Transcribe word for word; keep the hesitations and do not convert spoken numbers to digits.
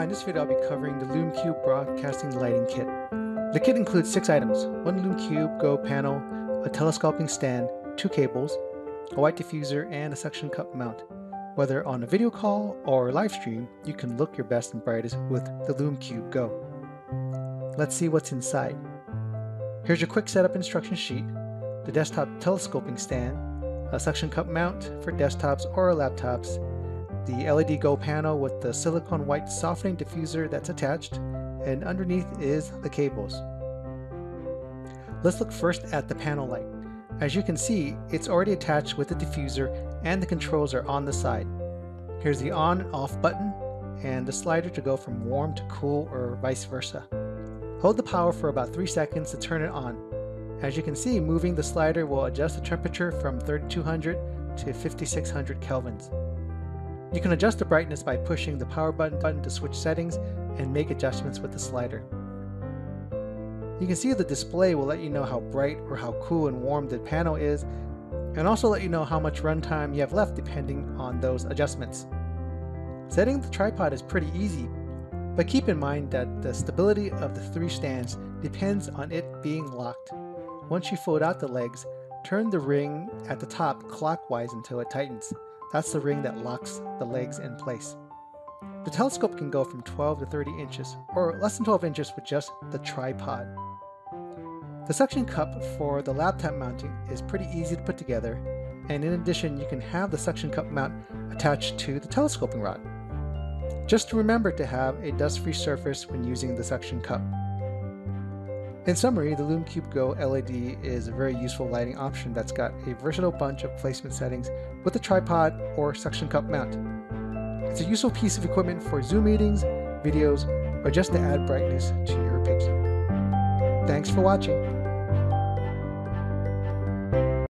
Now in this video I'll be covering the Lume Cube Broadcasting Lighting Kit. The kit includes six items: one Lume Cube Go panel, a telescoping stand, two cables, a white diffuser, and a suction cup mount. Whether on a video call or live stream, you can look your best and brightest with the Lume Cube Go. Let's see what's inside. Here's your quick setup instruction sheet, the desktop telescoping stand, a suction cup mount for desktops or laptops, the L E D Go panel with the silicone white softening diffuser that's attached, and underneath is the cables. Let's look first at the panel light. As you can see, it's already attached with the diffuser and the controls are on the side. Here's the on and off button and the slider to go from warm to cool or vice versa. Hold the power for about three seconds to turn it on. As you can see, moving the slider will adjust the temperature from thirty-two hundred to fifty-six hundred kelvins. You can adjust the brightness by pushing the power button button to switch settings and make adjustments with the slider. You can see the display will let you know how bright or how cool and warm the panel is, and also let you know how much runtime you have left depending on those adjustments. Setting the tripod is pretty easy, but keep in mind that the stability of the three stands depends on it being locked. Once you fold out the legs, turn the ring at the top clockwise until it tightens. That's the ring that locks the legs in place. The telescope can go from twelve to thirty inches, or less than twelve inches with just the tripod. The suction cup for the laptop mounting is pretty easy to put together, and in addition you can have the suction cup mount attached to the telescoping rod. Just remember to have a dust-free surface when using the suction cup. In summary, the Lume Cube Go L E D is a very useful lighting option that's got a versatile bunch of placement settings with a tripod or suction cup mount. It's a useful piece of equipment for Zoom meetings, videos, or just to add brightness to your picture. Thanks for watching.